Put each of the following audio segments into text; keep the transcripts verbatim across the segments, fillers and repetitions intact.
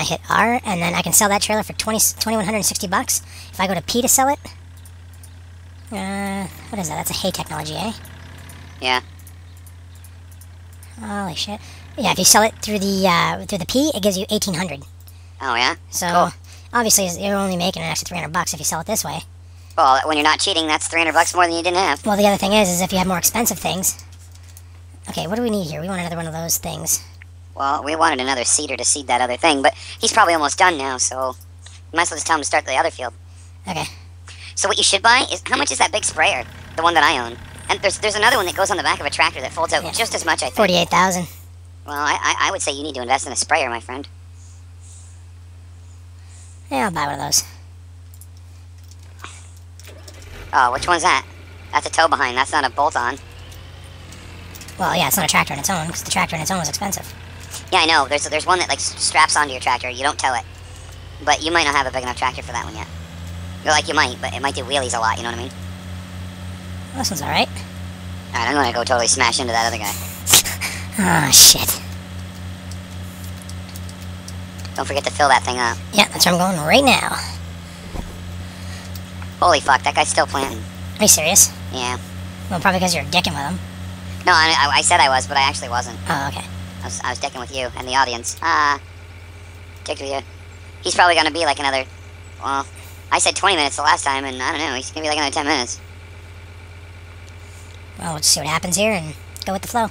I hit R, and then I can sell that trailer for twenty-one sixty bucks. If I go to P to sell it, uh, what is that? That's a hay technology, eh? Yeah. Holy shit! Yeah, if you sell it through the uh, through the P, it gives you eighteen hundred. Oh yeah. So cool. Obviously, you're only making an extra three hundred bucks if you sell it this way. Well, when you're not cheating, that's three hundred bucks more than you didn't have. Well, the other thing is, is if you have more expensive things. Okay, what do we need here? We want another one of those things. Well, we wanted another seeder to seed that other thing, but he's probably almost done now, so you might as well just tell him to start the other field. Okay. So what you should buy is, how much is that big sprayer? The one that I own. And there's there's another one that goes on the back of a tractor that folds out yeah. just as much, I think. forty-eight thousand. Well, I, I would say you need to invest in a sprayer, my friend. Yeah, I'll buy one of those. Oh, which one's that? That's a tow behind, that's not a bolt-on. Well, yeah, it's not a tractor on its own, because the tractor on its own was expensive. Yeah, I know. There's there's one that like straps onto your tractor. You don't tow it, but you might not have a big enough tractor for that one yet. You're like you might, but it might do wheelies a lot. You know what I mean? This one's all right. All right, I'm gonna go totally smash into that other guy. Oh shit! Don't forget to fill that thing up. Yeah, that's where I'm going right now. Holy fuck! That guy's still planting. Are you serious? Yeah. Well, probably because you're dicking with him. No, I, I, I said I was, but I actually wasn't. Oh, okay. I was, I was decking with you and the audience. Ah, uh, dicked with you. He's probably going to be like another... Well, I said twenty minutes the last time, and I don't know. He's going to be like another ten minutes. Well, we'll just see what happens here and go with the flow.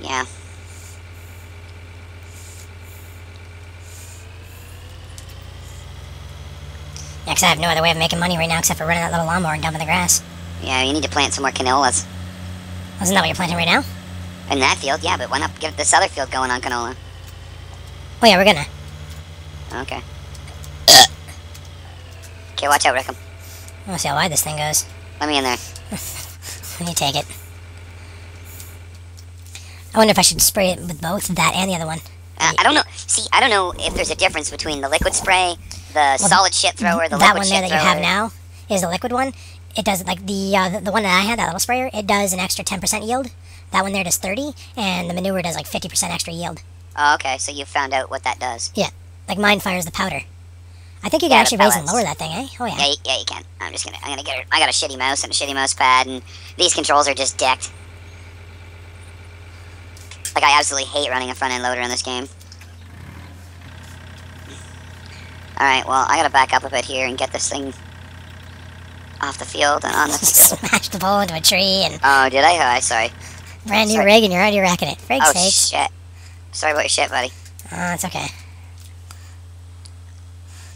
Yeah. Yeah, because I have no other way of making money right now except for running that little lawnmower and dumping the grass. Yeah, you need to plant some more canolas. Isn't that what you're planting right now? In that field, yeah, but why not get this other field going on canola? Oh yeah, we're gonna. Okay. Okay, watch out, Rickham. I wanna see how wide this thing goes. Let me in there. Let me take it. I wonder if I should spray it with both that and the other one. Uh, I don't know. See, I don't know if there's a difference between the liquid spray, the well, solid shit thrower, the liquid shit thrower. That one there that thrower. You have now is the liquid one. It does, like, the uh, the one that I had, that little sprayer, it does an extra ten percent yield. That one there does thirty, and the manure does, like, fifty percent extra yield. Oh, okay, so you found out what that does. Yeah, like, mine fires the powder. I think you can yeah, actually raise and lower that thing, eh? Oh, yeah. Yeah, you, yeah, you can. I'm just gonna, I'm gonna get her, I got a shitty mouse and a shitty mouse pad, and these controls are just decked. Like, I absolutely hate running a front-end loader in this game. Alright, well, I gotta back up a bit here and get this thing... off the field and on the field. Smashed the pole into a tree and... Oh, did I? Oh, I'm sorry. Brand new sorry. rig and you're already racking it. Frig's oh, sake. Shit. Sorry about your shit, buddy. Oh, it's okay.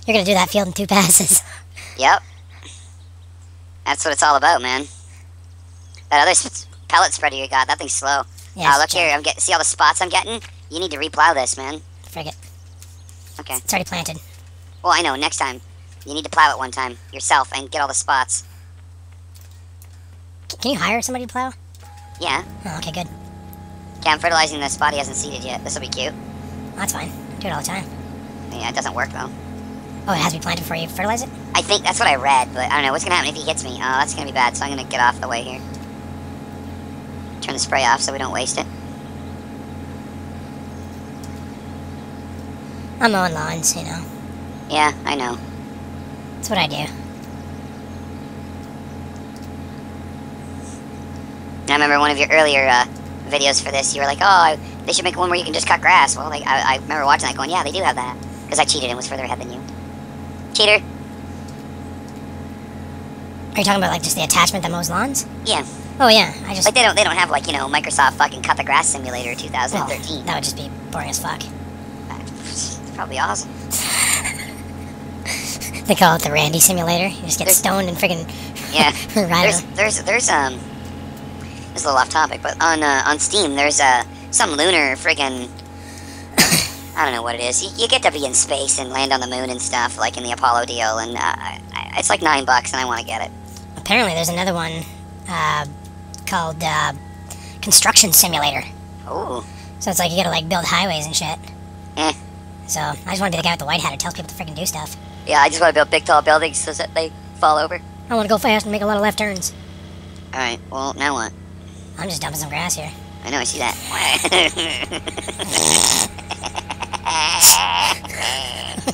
You're going to do that field in two passes. Yep. That's what it's all about, man. That other pellet spreader you got, that thing's slow. Yeah, uh, look here, I'm get, see all the spots I'm getting? You need to replow this, man. Frig it. Okay. It's already planted. Well, I know, next time. You need to plow it one time, yourself, and get all the spots. Can you hire somebody to plow? Yeah. Oh, okay, good. Okay, I'm fertilizing this spot he hasn't seeded yet. This'll be cute. Well, that's fine. I do it all the time. Yeah, it doesn't work, though. Oh, it has to be planted before you fertilize it? I think that's what I read, but I don't know. What's gonna happen if he hits me? Oh, that's gonna be bad, so I'm gonna get off the way here. Turn the spray off so we don't waste it. I'm mowing lawns, you know. Yeah, I know. That's what I do. I remember one of your earlier uh, videos for this, you were like, oh, they should make one where you can just cut grass. Well, like, I, I remember watching that going, yeah, they do have that. Because I cheated and was further ahead than you. Cheater. Are you talking about, like, just the attachment that mows lawns? Yeah. Oh, yeah. I just... Like, they don't, they don't have, like, you know, Microsoft fucking Cut the Grass Simulator two thousand thirteen. Oh, that would just be boring as fuck. That's probably awesome. They call it the Randy Simulator. You just get there's, stoned and friggin' yeah. Right there's, there's there's um there's a little off topic, but on uh, on Steam there's uh some lunar friggin' I don't know what it is. You, you get to be in space and land on the moon and stuff, like in the Apollo deal, and uh, I, it's like nine bucks, and I want to get it. Apparently, there's another one uh, called uh, Construction Simulator. Oh. So it's like you gotta like build highways and shit. Eh. So I just want to be the guy with the white hat who tells people to friggin' do stuff. Yeah, I just want to build big, tall buildings so that they fall over. I want to go fast and make a lot of left turns. Alright, well, now what? I'm just dumping some grass here. I know, I see that.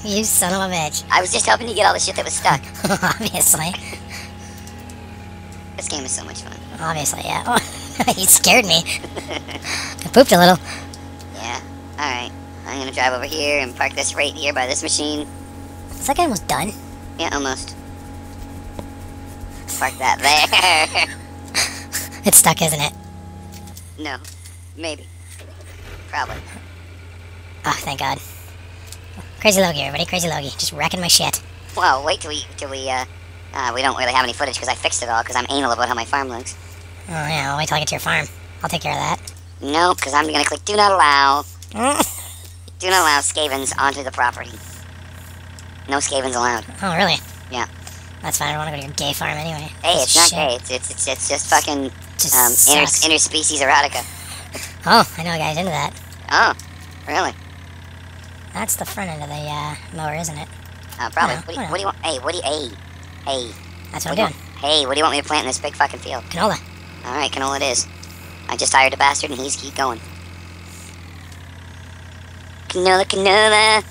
You son of a bitch. I was just helping you get all the shit that was stuck. Obviously. This game is so much fun. Obviously, yeah. Oh, you scared me. I pooped a little. Yeah. Alright. I'm gonna drive over here and park this right here by this machine. Is that guy almost done? Yeah, almost. Park that there. It's stuck, isn't it? No. Maybe. Probably. Oh, thank God. CrazyLogie, everybody. CrazyLogie. Just wrecking my shit. Well, wait till we, till we, uh, uh, we don't really have any footage because I fixed it all because I'm anal about how my farm looks. Oh, yeah. I'll wait till I get to your farm. I'll take care of that. No, because I'm gonna click do not allow. Do not allow Skavens onto the property. No Skavens allowed. Oh, really? Yeah. That's fine. I don't want to go to your gay farm anyway. Hey, it's, it's not shit. gay. It's, it's, it's, it's just fucking just um, inter interspecies erotica. Oh, I know a guy's into that. Oh, really? That's the front end of the uh, mower, isn't it? Uh, probably. What do, you, what do you want? Hey, what do you... Hey. Hey. That's what, what I'm doing. Do you, hey, what do you want me to plant in this big fucking field? Canola. All right, canola it is. I just hired a bastard and he's keep going. Canola, canola.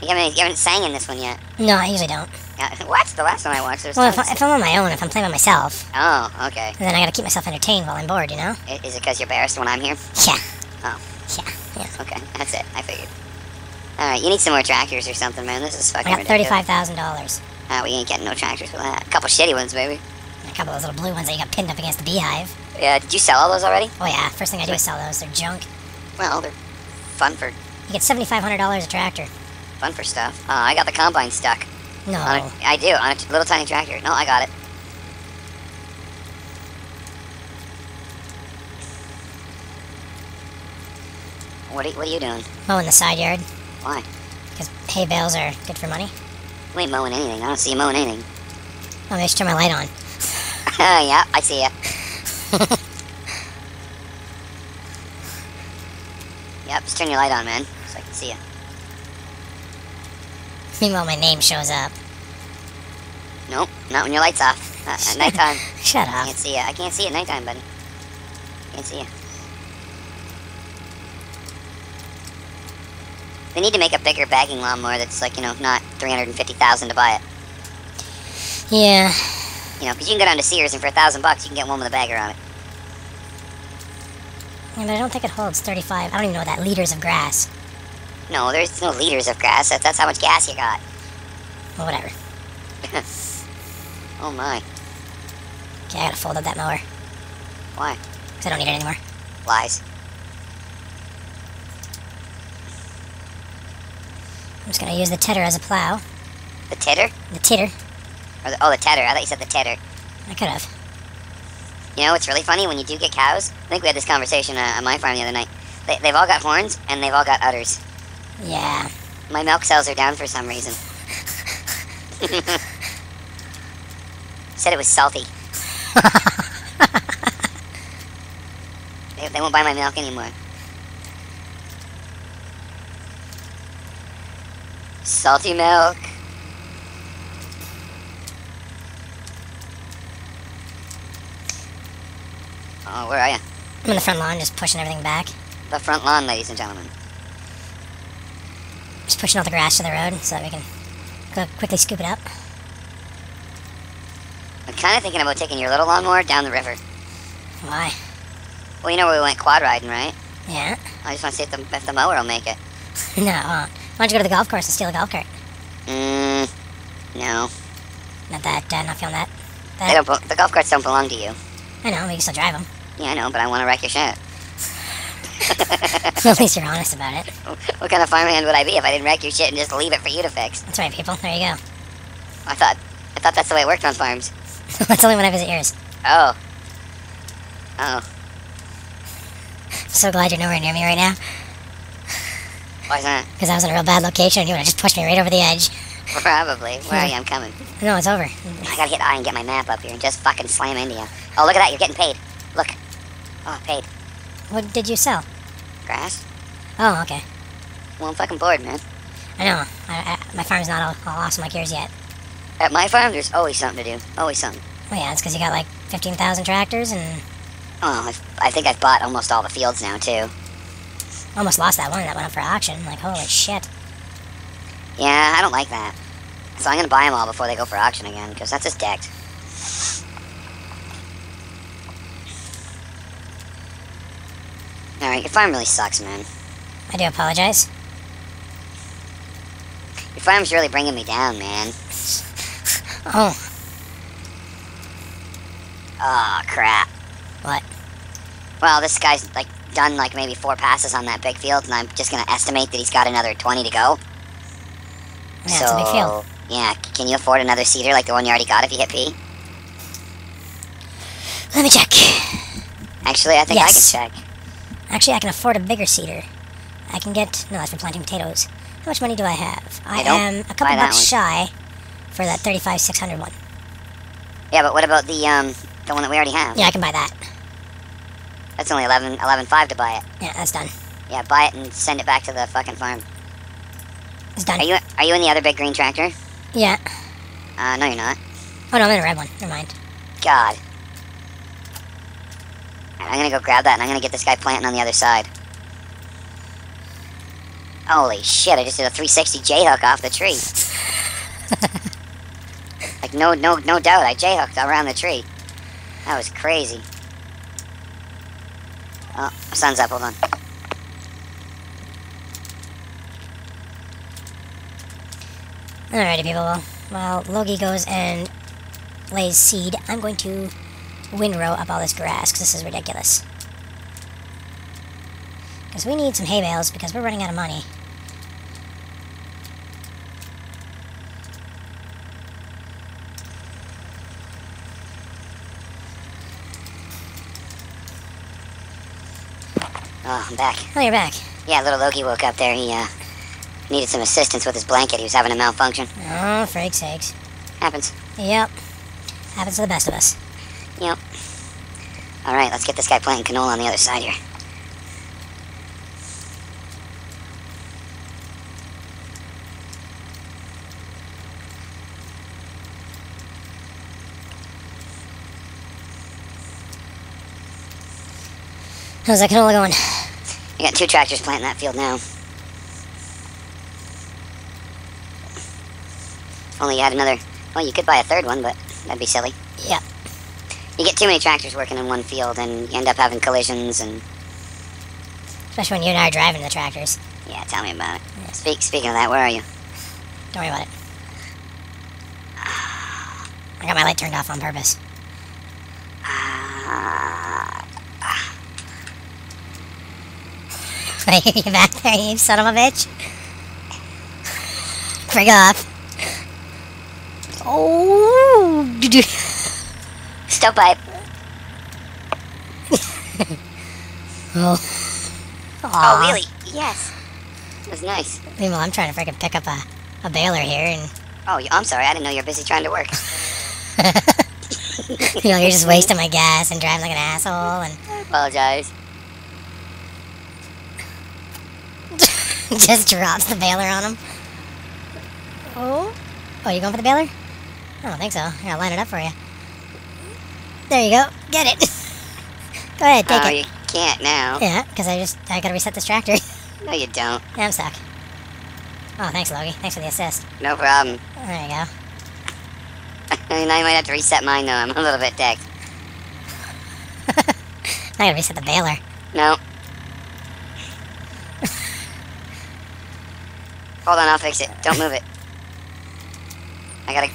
You haven't, you haven't sang in this one yet. No, I usually don't. Uh, what's the last one I watched? There's well, if, I, if I'm on my own, if I'm playing by myself. Oh, okay. Then I gotta keep myself entertained while I'm bored, you know? Is it because you're embarrassed when I'm here? Yeah. Oh. Yeah, yeah. Okay, that's it. I figured. Alright, you need some more tractors or something, man. This is fucking ridiculous. I got thirty-five thousand dollars. Uh, we ain't getting no tractors for that. A couple shitty ones, baby. And a couple of those little blue ones that you got pinned up against the beehive. Yeah, did you sell all those already? Oh, yeah. First thing I do is sell those. They're junk. Well, they're fun for... You get seventy-five hundred dollars a tractor. Fun for stuff. Oh, I got the combine stuck. No. On a, I do, on a t little tiny tractor. No, I got it. What are, what are you doing? Mowing the side yard. Why? Because hay bales are good for money. You ain't mowing anything. I don't see you mowing anything. Oh, maybe I should turn my light on. uh, yeah, I see ya. Yep, just turn your light on, man, so I can see ya. Meanwhile, my name shows up. Nope, not when your light's off. Not at nighttime. Shut up. I can't see it. I can't see it at nighttime, buddy. Can't see it. They need to make a bigger bagging lawnmower that's like, you know, not three hundred fifty thousand dollars to buy it. Yeah. You know, because you can go down to Sears and for a thousand bucks you can get one with a bagger on it. Yeah, but I don't think it holds thirty-five, I don't even know that, liters of grass. No, there's no liters of grass. That, that's how much gas you got. Well, whatever. Oh, my. Okay, I gotta fold up that mower. Why? Because I don't need it anymore. Lies. I'm just gonna use the tedder as a plow. The tedder? The titter. Or the, oh, the tedder. I thought you said the tedder. I could have. You know, it's really funny when you do get cows. I think we had this conversation uh, on my farm the other night. They, they've all got horns, and they've all got udders. Yeah. My milk cells are down for some reason. Said it was salty. they, they won't buy my milk anymore. Salty milk. Oh, where are you? I'm in the front lawn, just pushing everything back. The front lawn, ladies and gentlemen. Just pushing all the grass to the road so that we can go quickly scoop it up. I'm kind of thinking about taking your little lawnmower down the river. Why? Well, you know where we went quad riding, right? Yeah. I just want to see if the, if the mower will make it. No, it won't. Why don't you go to the golf course and steal a golf cart? Mmm, no. Not that, uh, not feeling that. that. They don't, the golf carts don't belong to you. I know, but you can still drive them. Yeah, I know, but I want to wreck your shit. At least you're honest about it. What kind of farmhand would I be if I didn't wreck your shit and just leave it for you to fix? That's right, people. There you go. I thought I thought that's the way it worked on farms. That's only when I visit yours. Oh. Oh. I'm so glad you're nowhere near me right now. Why's that? Because I was in a real bad location and you would have just pushed me right over the edge. Probably. Where are you? I'm coming. No, it's over. I gotta hit I and get my map up here and just fucking slam into you. Oh, look at that. You're getting paid. Look. Oh, paid. What did you sell? Grass. Oh, okay. Well, I'm fucking bored, man. I know. I, I, my farm's not all, all awesome like yours yet. At my farm, there's always something to do. Always something. Well, yeah, it's because you got like fifteen thousand tractors and... Oh, I've, I think I've bought almost all the fields now, too. Almost lost that one. That went up for auction. Like, holy shit. Yeah, I don't like that. So I'm going to buy them all before they go for auction again, because that's just decked. Alright, your farm really sucks, man. I do apologize. Your farm's really bringing me down, man. Oh. Oh, crap. What? Well, this guy's, like, done, like, maybe four passes on that big field, and I'm just going to estimate that he's got another twenty to go. Yeah, so, it's a big field. Yeah, can you afford another cedar like the one you already got if you hit P? Let me check. Actually, I think yes. I can check. Actually, I can afford a bigger cedar. I can get... No, that's for planting potatoes. How much money do I have? I, I am a couple bucks shy for that thirty-five six hundred one. Yeah, but what about the um the one that we already have? Yeah, I can buy that. That's only eleven eleven five to buy it. Yeah, that's done. Yeah, buy it and send it back to the fucking farm. It's done. Are you are you in the other big green tractor? Yeah. Uh, no, you're not. Oh no, I'm in a red one. Never mind. God. I'm gonna go grab that, and I'm gonna get this guy planting on the other side. Holy shit, I just did a three sixty J-hook off the tree. Like, no no, no doubt, I J-hooked around the tree. That was crazy. Oh, the sun's up, hold on. Alrighty, people. While Logie goes and lays seed, I'm going to... windrow up all this grass, because this is ridiculous. Because we need some hay bales, because we're running out of money. Oh, I'm back. Oh, you're back. Yeah, little Logie woke up there. He, uh, needed some assistance with his blanket. He was having a malfunction. Oh, freak's sakes. Happens. Yep. Happens to the best of us. Yep. Alright, let's get this guy planting canola on the other side here. How's that canola going? I got two tractors planting that field now. If only you had another... Well, you could buy a third one, but that'd be silly. Yep. You get too many tractors working in one field, and you end up having collisions, and... Especially when you and I are driving the tractors. Yeah, tell me about it. Yeah. Speak, speaking of that, where are you? Don't worry about it. I got my light turned off on purpose. I hear you back there, you son of a bitch. Frig off. Oh, dude. Stovepipe. Oh. Oh, really? Yes. It was nice. Meanwhile, I'm trying to freaking pick up a, a baler here and... Oh, I'm sorry. I didn't know you were busy trying to work. You know, you're just wasting my gas and driving like an asshole and... I apologize. Just drops the baler on him. Oh. Oh, you going for the baler? I don't think so. Here, I'll line it up for you. There you go. Get it. Go ahead, take oh, it. Oh, you can't now. Yeah, because I just, I gotta reset this tractor. No, you don't. Yeah, I'm stuck. Oh, thanks, Logie. Thanks for the assist. No problem. There you go. Now you might have to reset mine, though. I'm a little bit decked. I gotta reset the baler. No. Hold on, I'll fix it. Don't move it. I gotta...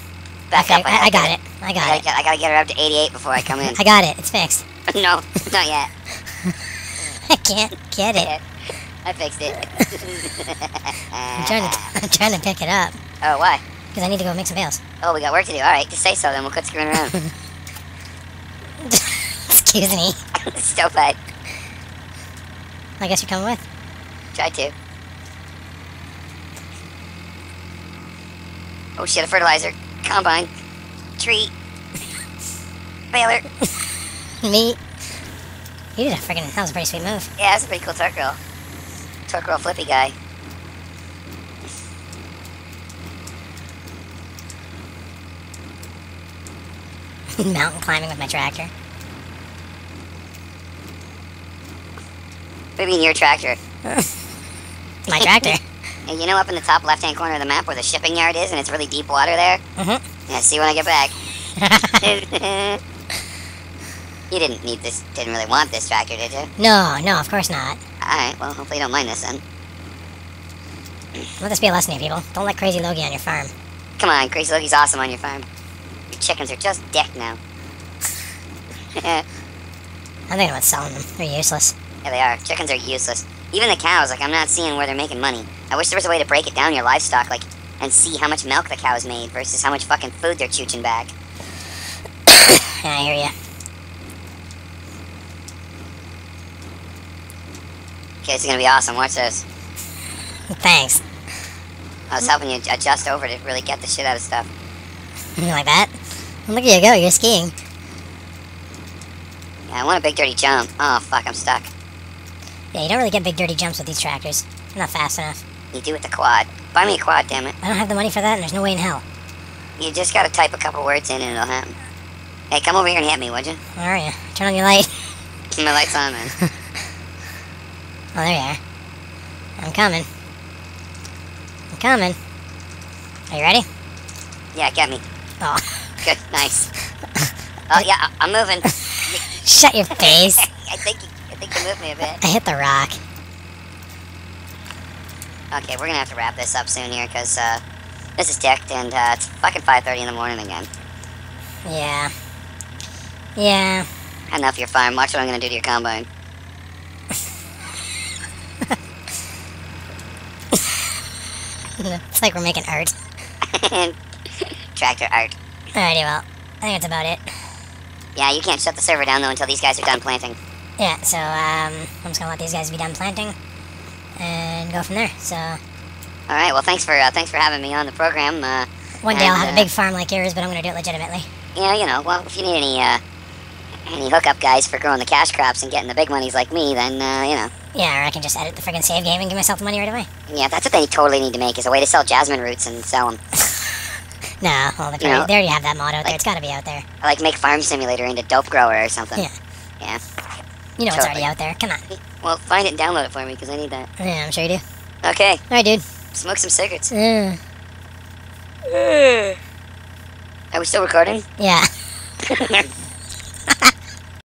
Back okay, up. I, I, I got it. it. I got I it. Get, I gotta get her up to eighty-eight before I come in. I got it. It's fixed. No, not yet. I can't get it. I fixed it. I'm, trying to, I'm trying to pick it up. Oh, why? Because I need to go make some bales. Oh, we got work to do. All right, just say so, then we'll quit screwing around. Excuse me. Stovepipe. I guess you're coming with. Try to. Oh, shit, a fertilizer. Combine, tree, baler, meat. You did a freaking. That was a pretty sweet move. Yeah, that's a pretty cool torque roll. Torque roll flippy guy. Mountain climbing with my tractor. What do you mean your tractor? My tractor. And you know up in the top left-hand corner of the map where the shipping yard is and it's really deep water there? Mm-hmm. Yeah, see when I get back. You didn't need this, didn't really want this tractor, did you? No, no, of course not. Alright, well, hopefully you don't mind this then. Let this be a lesson to you people. Don't let Crazy Logie on your farm. Come on, Crazy Logie's awesome on your farm. Your chickens are just decked now. I'm thinking about selling them. They're useless. Yeah, they are. Chickens are useless. Even the cows, like, I'm not seeing where they're making money. I wish there was a way to break it down, your livestock, like, and see how much milk the cows made versus how much fucking food they're chooching back. Yeah, I hear ya. Okay, this is gonna be awesome. Watch this. Thanks. I was helping you adjust over to really get the shit out of stuff. Like that? Well, look at you go, you're skiing. Yeah, I want a big dirty jump. Oh, fuck, I'm stuck. Yeah, you don't really get big dirty jumps with these tractors. They're not fast enough. You do with the quad. Buy me a quad, damn it. I don't have the money for that, and there's no way in hell. You just gotta type a couple words in and it'll happen. Hey, come over here and hit me, would you? Where are you? Turn on your light. My light's on, man. Oh, there you are. I'm coming. I'm coming. Are you ready? Yeah, get me. Oh. Good, nice. Oh, yeah, I'm moving. Shut your face. I think you, I think you moved me a bit. I hit the rock. Okay, we're gonna have to wrap this up soon here, because uh, this is decked, and uh, it's fucking five thirty in the morning again. Yeah. Yeah. Enough, you're fine. Watch what I'm gonna do to your combine. It's like we're making art. Tractor art. Alrighty, well, I think that's about it. Yeah, you can't shut the server down, though, until these guys are done planting. Yeah, so, um, I'm just gonna let these guys be done planting and go from there, so... Alright, well, thanks for, uh, thanks for having me on the program, uh... One day and, I'll have uh, a big farm like yours, but I'm gonna do it legitimately. Yeah, you know, well, if you need any, uh, any hookup guys for growing the cash crops and getting the big monies like me, then, uh, you know... Yeah, or I can just edit the friggin' save game and give myself the money right away. Yeah, that's what they totally need to make, is a way to sell jasmine roots and sell them. Nah, well, they, probably, you know, they already have that mod out like, there. It's gotta be out there. Like, make Farm Simulator into Dope Grower or something. Yeah. Yeah. You know totally. It's already out there. Come on. Well, find it and download it for me, because I need that. Yeah, I'm sure you do. Okay. Alright, dude. Smoke some cigarettes. Yeah. Are we still recording? Yeah.